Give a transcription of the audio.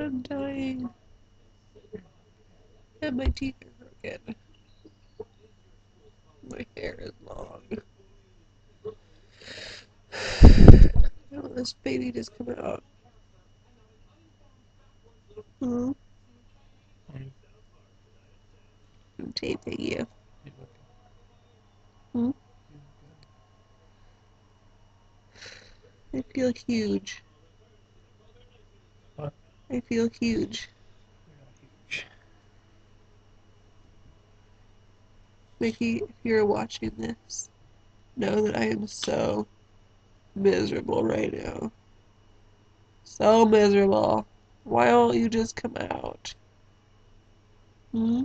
I'm dying. And my teeth are broken. My hair is long. How did this baby just come out? Hmm? I'm taping you. Hmm? I feel huge. What? I feel huge. Mickey, if you're watching this, know that I am so miserable right now. So miserable. Why won't you just come out? Hmm?